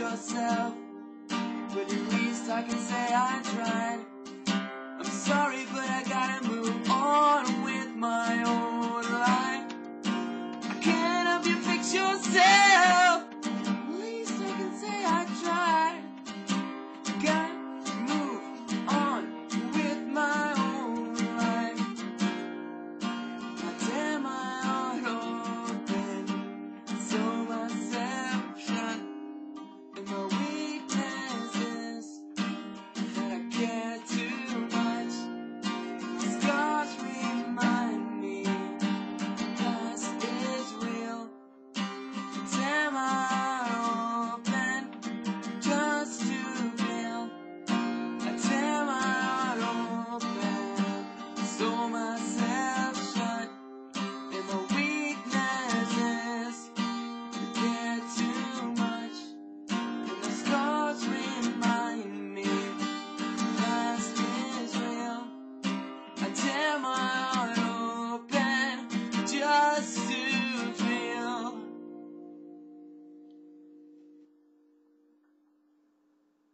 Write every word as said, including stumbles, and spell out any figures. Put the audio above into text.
Yourself, but at least I can say I tried.